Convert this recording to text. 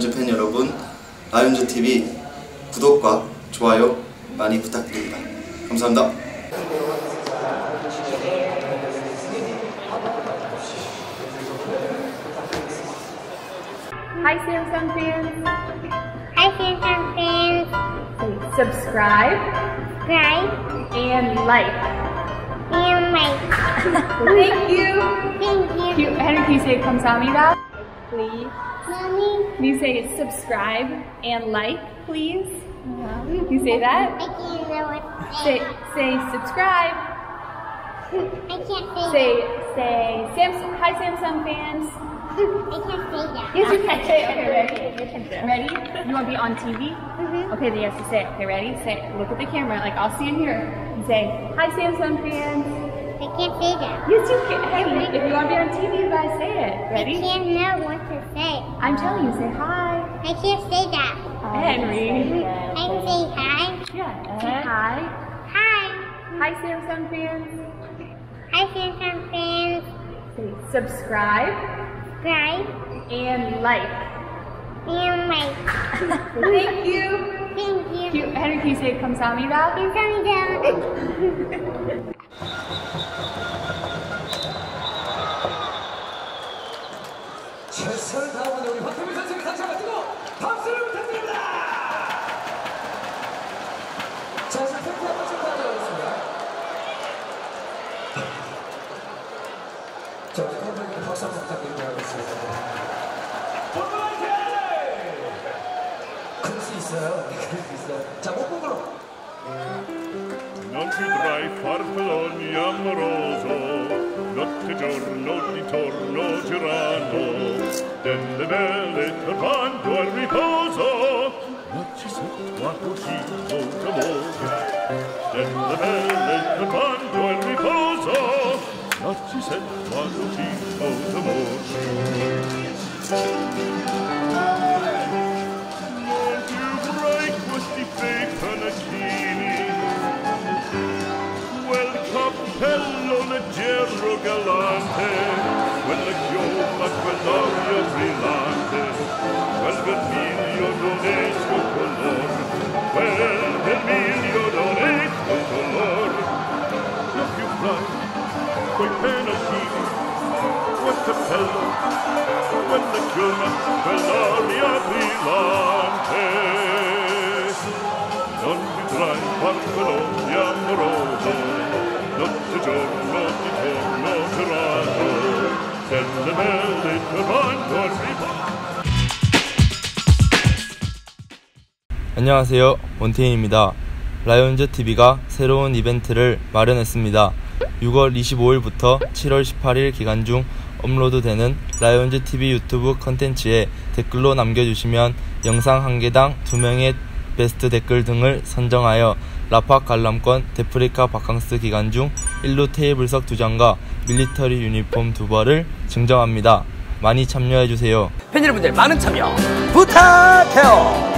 라이온즈 팬 여러분, 라이온즈TV 구독과 좋아요 많이 부탁드립니다. 감사합니다. Hi Samsung Fans! Hi Samsung Fans! Subscribe and like! Thank you! Thank you! Henry, can you say 감사합니다? Please. Mommy. Can you say subscribe and like, please? Can you say that? I can't know what to say. Say subscribe. I can't say that. Say Samsung, hi Samsung Fans. I can't say that. Yes, you can say it. Okay, ready? You want to be on TV? Mm-hmm. Okay, then you have to say it. Okay, ready? Say it. Look at the camera. Like, I'll see in here. And say, hi Samsung Fans. I can't say that. Yes, you can. Hey, if you want to be on TV, you guys say it. Ready? I can't know what to say. I'm telling you, say hi. I can't say that. Henry. I can say hi. Yeah. Say hi. Hi. Hi, Samsung Fans. Hi, Samsung Fans. Subscribe. And like. Thank you. Thank you. Henry, can you say 감사합니다? 감사합니다. 최선을 다하고 우리 박태민 선수님 다시 한번 뜨거운 박수를 부탁드립니다. 자, 지금 팬티 한번 좀 받아보겠습니다. 자, 우리 팬분들께 박수 한번 부탁드리도록 하겠습니다. 본부 화이팅! 그럴 수 있어요. 그럴 수 있어요. 자, 목구로. Non ti drai far palloni amoroso, notte giorno ti torno girando, delle belle turbando al riposo, non ci sento a così molto amore, delle belle turbando al riposo, non ci sento a così molto amore. Non ti vorrei questi bei panacchini, quel cappello leggero galante, quella chioma, quell'aria brillante, quel vermiglio d'onesco color, quel vermiglio d'onesco color. La più franca, quei penacchini, quel cappello, quella chioma, quell'aria brillante. Non ti trai farfalloni amoroso, notte giorno ti torno girato, delle belle turbando al riposo. 안녕하세요, 원태인입니다. 라이온즈TV가 새로운 이벤트를 마련했습니다. 6월 25일부터 7월 18일 기간 중 업로드되는 라이온즈TV 유튜브 컨텐츠에 댓글로 남겨주시면 영상 한 개당 2명의 베스트 댓글 등을 선정하여 라파 관람권, 데프리카 바캉스 기간 중 1루 테이블석 2장과 밀리터리 유니폼 2벌을 증정합니다. 많이 참여해주세요. 팬 여러분들 많은 참여 부탁해요.